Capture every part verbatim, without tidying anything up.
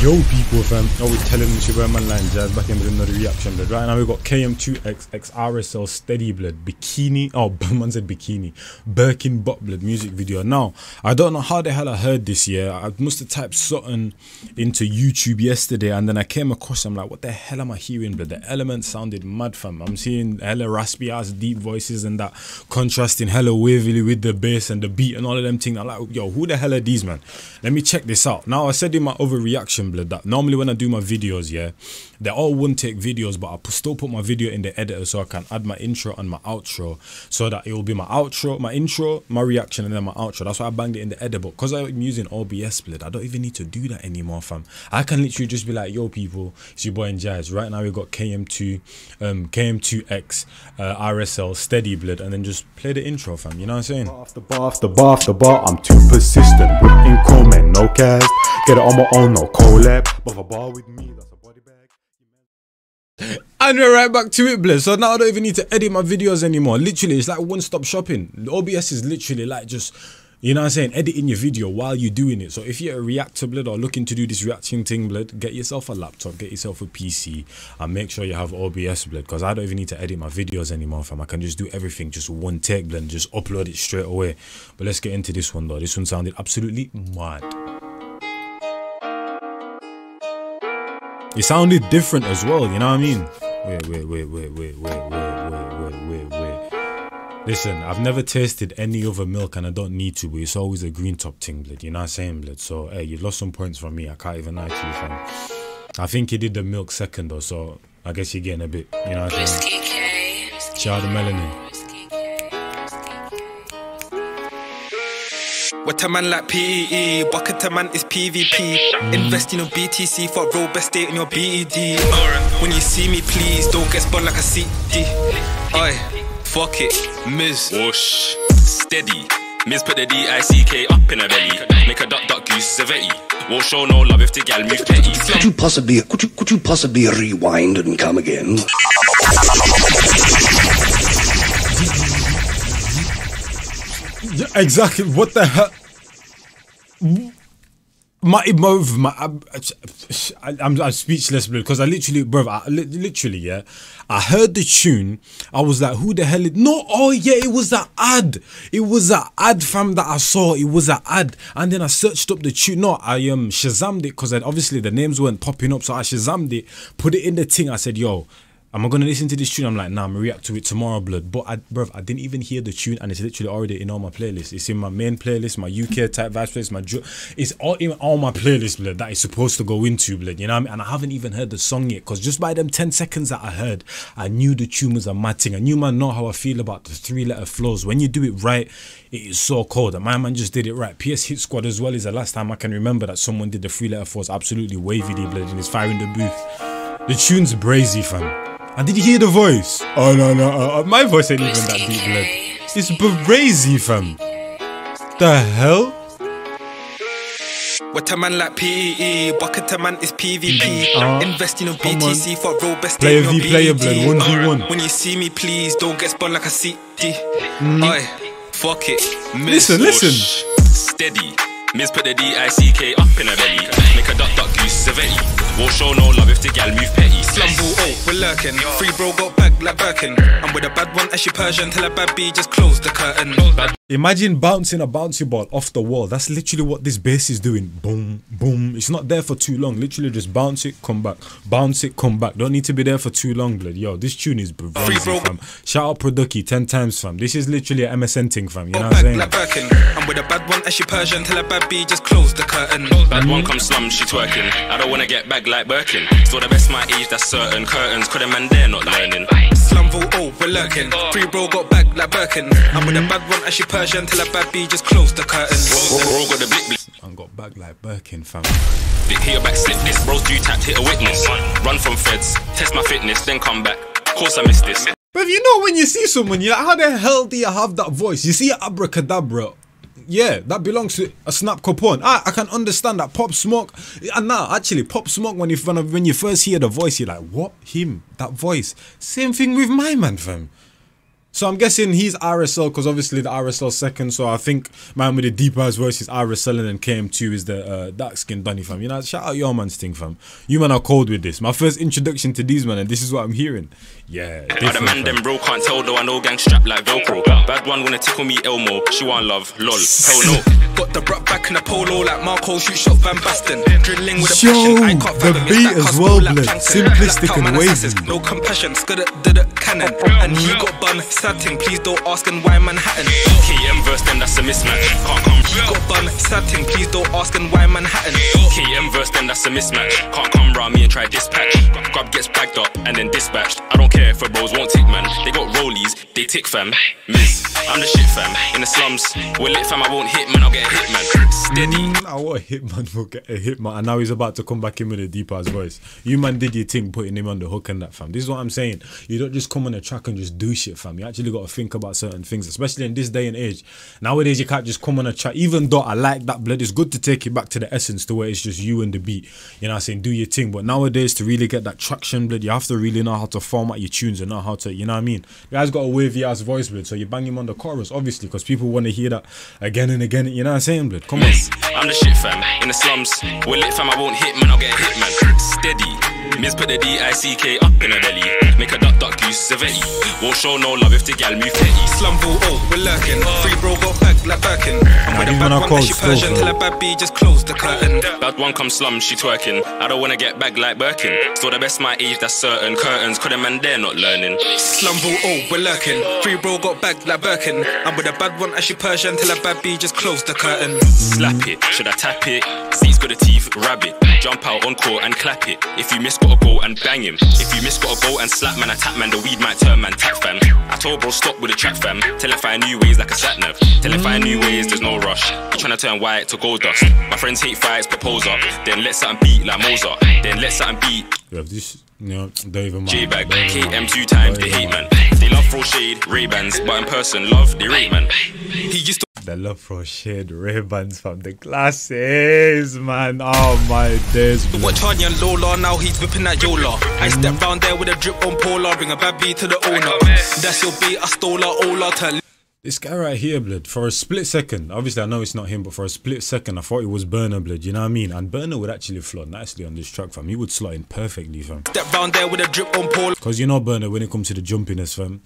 Yo people fam, always telling me to wear my line jazz back in with another reaction blood. Right now we've got Kayem two X, X R S L, Steady Blood, Bikini, oh man said Bikini, Birkin Bop Blood music video. Now, I don't know how the hell I heard this year. I must have typed something into YouTube yesterday and then I came across, I'm like, what the hell am I hearing blood? The elements sounded mad fam. I'm seeing hella raspy ass deep voices and that contrasting hella wavily with the bass and the beat and all of them things. I'm like, yo, who the hell are these man? Let me check this out. Now I said in my other reaction blood that normally when I do my videos, yeah, they're all one take videos, but I still put my video in the editor so I can add my intro and my outro so that it will be my outro, my intro, my reaction, and then my outro. That's why I banged it in the editor. But because I'm using O B S blood, I don't even need to do that anymore fam. I can literally just be like, yo people, it's your boy N'Jazz. Right now we've got Kayem two X, uh, R S L, Steady Blood, and then just play the intro fam, you know what I'm saying? Bar after bar after bar after bar, I'm too persistent with income and no cash. Get it on my own, no code. And we're right back to it blood. So now I don't even need to edit my videos anymore. Literally it's like one stop shopping. O B S is literally like just, you know what I'm saying, editing your video while you're doing it. So if you're a reactor blood or looking to do this reaction thing blood, get yourself a laptop, get yourself a P C and make sure you have O B S blood, because I don't even need to edit my videos anymore fam. I can just do everything just one take blood and just upload it straight away. But let's get into this one though. This one sounded absolutely mad. It sounded different as well, you know what I mean? Wait, wait, wait, wait, wait, wait, wait, wait, wait, wait. Listen, I've never tasted any other milk and I don't need to, but it's always a green top thing, blood, you know what I'm saying, blood? So, hey, you've lost some points from me, I can't even lie to you, fam. I think he did the milk second though, so I guess you're getting a bit, you know what I'm saying? Shout out to Melanie. What a man like P E E, bucket a man is P V P. Invest in your B T C for real, best date in your B E D. When you see me, please don't get spun like a C D. Oi, fuck it, Miz Whoosh, steady. Miz put the D I C K up in her belly. Make a duck duck goose, a vetty. Won't show no love if the gal move petty. Could you possibly, could you, could you possibly rewind and come again? Exactly, what the hell? My move, my, I'm, I'm, I'm speechless, bro, because I literally, bro, I li literally, yeah, I heard the tune, I was like, who the hell is, no, oh yeah, it was that ad, it was that ad, fam, that I saw, it was that ad, and then I searched up the tune, no, I um, Shazammed it, because obviously the names weren't popping up, so I Shazammed it, put it in the thing, I said, yo, am I going to listen to this tune? I'm like, nah, I'm going to react to it tomorrow, blood. But, I, bruv, I didn't even hear the tune and it's literally already in all my playlists. It's in my main playlist, my U K type vibes playlist, my... It's all in all my playlists, blood, that it's supposed to go into, blood, you know what I mean? And I haven't even heard the song yet, because just by them ten seconds that I heard, I knew the tune was a mad thing. I knew, man, know how I feel about the three-letter flows. When you do it right, it is so cold. And my man just did it right. P S Hit Squad as well is the last time I can remember that someone did the three-letter flows absolutely wavily, blood, and he's firing the booth. The tune's brazy, fam. And did you hear the voice? Oh no no, uh, my voice ain't even that deep blood. It's brazy fam. The hell? What a man like P E E, bucket a man is P V P. Uh, Invest in a B T C on. For real best player V player blood, one v one. When you see me, please don't get spun like a C D. Mm. Oi, fuck it. Miss listen, listen. Steady. Miss put the D I C K up in her belly. Make a duck duck goose a vetty. Won't show no love if the gal move petty. Slumble, oh, we're lurking. Free bro got back like Birkin. I'm with a bad one as she Persian. Tell a bad B just close the curtain. Imagine bouncing a bouncy ball off the wall. That's literally what this bass is doing. Boom, boom. It's not there for too long. Literally just bounce it, come back. Bounce it, come back. Don't need to be there for too long, blood. Yo, this tune is bravado, fam. Shout out Producky ten times, fam. This is literally an M S N thing, fam. You know what I'm saying? I'm with a bad one as she Persian. Tell a bad B just close the curtain. Bad one comes slum, she twerking. I don't want to get back like Birkin. Still the best my age, that's certain. Curtains, could a man there not learning. Slumble, oh, we're lurking. Free bro got back like Birkin. I'm with a bad one as she Persian. Tell a bad B just close the curtain. Bro got the blick blick and got back like Birkin, fam. Hit her back, slip this. Bros do tap, hit a witness. Run from feds, test my fitness, then come back. Course I missed this. But you know when you see someone, you're like, how the hell do you have that voice? You see abracadabra. Yeah, that belongs to a Snap Capone. I, I can understand that. Pop Smoke. And now, actually, Pop Smoke, when you, when you first hear the voice, you're like, what? Him? That voice? Same thing with my man, fam. So I'm guessing he's R S L because obviously the R S L second. So I think man with the deep eyes versus R S L, and then Kayem two is the uh, dark skin Donny fam. You know, shout out your man's thing fam. You man are cold with this. My first introduction to these man, and this is what I'm hearing. Yeah. The man them bro can't tell though I know gang strap like Velcro. Bad one wanna tickle me Elmo. She want love. Lol. Hell no. Got the brat back in the polo like Marco. Shoot shot Van Basten. Drilling with a passion. I can't fathom the beat as well. Simplistic and wavy. No compassion. Scud it did it cannon. And he got bun. Sad thing, please don't ask and why Manhattan. K M verse them, that's a mismatch. Can't come round. You got bun. Sad thing, please don't ask and why Manhattan. K M verse them, that's a mismatch. Can't come round me and try dispatch. Grub gets bagged up and then dispatched. I don't care if her bros won't tick man. They got rollies, they tick fam. Miss, I'm the shit fam. In the slums, we're lit fam. I won't hit man, I'll get a hit man. Steady. Mm, I want a hit man, we'll get a hit man. And now he's about to come back in with a deep ass voice. You man did your thing putting him on the hook and that fam. This is what I'm saying. You don't just come on a track and just do shit fam. You actually got to think about certain things, especially in this day and age. Nowadays, you can't just come on a track. Even though I like that blood, it's good to take it back to the essence to where it's just you and the beat. You know what I'm saying? Do your thing. But nowadays, to really get that traction, blood, you have to really know how to format your tunes and know how to, you know what I mean? You guys got a wavy ass voice, blood. So you bang him on the chorus, obviously, because people want to hear that again and again. You know what I'm saying, blood? Come on. I'm the shit fam. In the slums, we're lit fam. I won't hit man, I'll get a hit man. Steady. Miss put the D I C K up in her belly. Make a duck duck use Savetti. Won't show no love if the gal move petty. Slumble, oh, we're lurking. Free bro got back like Birkin. I'm with a bad one that she Persian. Tell her bad B just close the curtain. Bad one come slum, she twerking. I don't wanna get back like Birkin. So the best my age, that's certain. Curtains, cause them man they're not learning. Slumble, oh, we're lurking. Free bro got back like Birkin. I'm with a bad one that she Persian. Tell her bad B just close the curtain. Slap it, should I tap it? Z's got a teeth, rabbit. Jump out on court and clap it. If you miss, gotta go and bang him. If you miss, gotta go and slap man. I tap man, the weed might turn man tap fam. I told bro stop with the track fam. Tell if I knew ways like a sat nerve. Tell if I knew ways there's no rush. I'm trying to turn white to gold dust. My friends hate fights, propose up. Then let something beat like Mozart. Then let something beat. You have this. No, don't even mind. J-Bag, K M two times, they hate man. They love throw shade, Ray-Bans, but in person love, they rate man. He used to the love for shade Ray-Bans from the classes, man. Oh my days. Bro. Watch Hardy and Lola, now he's whipping that Yola. I step round there with a drip on Polar, bring a bad beat to the owner. That's your beat, I stole her, Ola, tell. This guy right here, blood, for a split second, obviously I know it's not him, but for a split second, I thought it was Burner, blood, you know what I mean? And Burner would actually flow nicely on this track, fam. He would slot in perfectly, fam. Step round there with a drip on Paul. Because you know Burner, when it comes to the jumpiness, fam,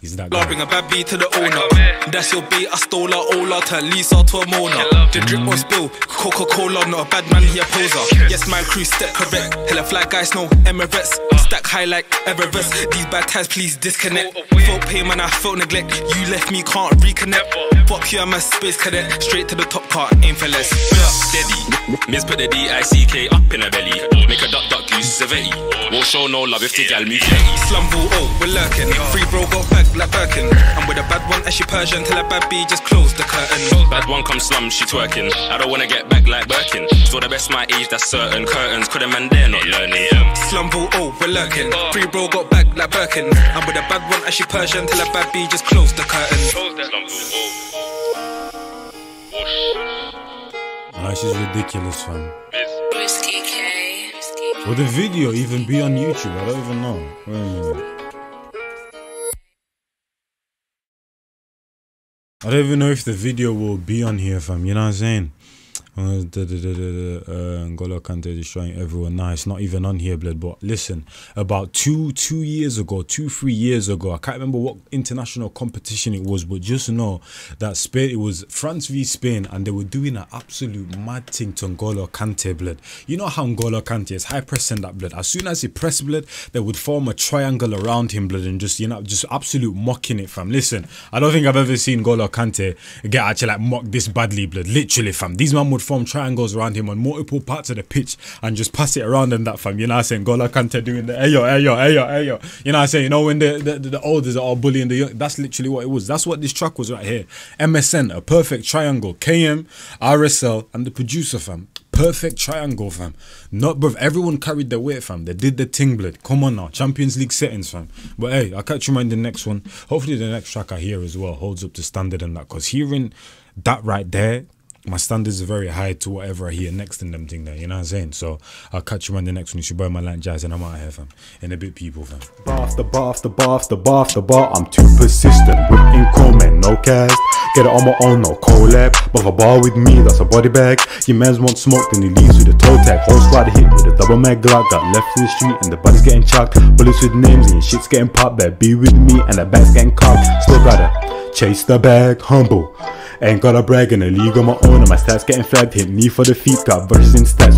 he's that guy. Bring a bad beat to the owner. That's your beat, I stole her, Ola, to Lisa, to a Mona. The drip on spill, Coca-Cola, not a bad man, he a poser. Yes, my crew, step correct. Hella fly guys, no Emirates. Stack high like Everest. These bad ties, please disconnect. Felt pain when I felt neglect. You left me, can't reconnect. Fuck you, I'm a space cadet. Straight to the top part, aim for less. Steady. Miss put the D I C K up in her belly. Make a duck duck use Savetti. Won't show no love if the gal me petty. Slumble, oh, we're lurking. Free bro got back like Birkin. I'm with a bad one as she Persian. Tell her bad B just close the curtain. Bad one come slum, she twerking. I don't wanna get back like Birkin. So the best my age, that's certain. Curtains, couldn't man, they're not learning. Slumble, oh, we're lurking. Free bro got back like Birkin. I'm with a bad one as she Persian. Tell a bad B just close the curtain. Nah, this is ridiculous, fam. Will the video even be on YouTube? I don't even know. Wait a minute. I don't even know if the video will be on here, fam. You know what I'm saying? Uh, da, da, da, da, uh, N'Golo Kanté destroying everyone. Nah, it's not even on here, blood. But listen, about two, two years ago, two, three years ago, I can't remember what international competition it was, but just know that Spain, it was France v Spain, and they were doing an absolute mad thing to N'Golo Kanté, blood. You know how N'Golo Kanté is high pressing that blood. As soon as he pressed blood, they would form a triangle around him, blood, and just, you know, just absolute mocking it, fam. Listen, I don't think I've ever seen N'Golo Kanté get actually like mocked this badly, blood. Literally, fam. These man would form triangles around him on multiple parts of the pitch and just pass it around and that, fam. You know what I'm saying? N'Golo Kanté doing the ayo, ayo, ayo, ayo. You know what I'm saying? You know when the, the, the olders are all bullying the young, that's literally what it was. That's what this track was right here. M S N, a perfect triangle. K M, R S L, and the producer, fam. Perfect triangle, fam. Not, bruv, everyone carried their weight, fam. They did the thing, blood. Come on now. Champions League settings, fam. But hey, I'll catch you man in the next one. Hopefully the next track I hear as well holds up to standard and that, because hearing that right there my standards are very high to whatever I hear next in them thing there, you know what I'm saying? So I'll catch you on the next one. You should buy my light jazz and I'm out of here, fam. In a bit, people, fam. Bath, the bath, the bath, the bath, the bar. I'm too persistent with income and no cash. Get it on my own, no collab. But a bar with me, that's a body bag. Your man's want smoke, then he leaves with a toe tag. Whole squad hit with a double mag Glock. Got left in the street and the body's getting chucked. Bullets with names and your shit's getting popped. Better be with me and the bag's getting cocked. Still gotta chase the bag, humble. Ain't gotta brag in a league on my own, and my stats getting flagged. Hit me for the feet, got verses in stats.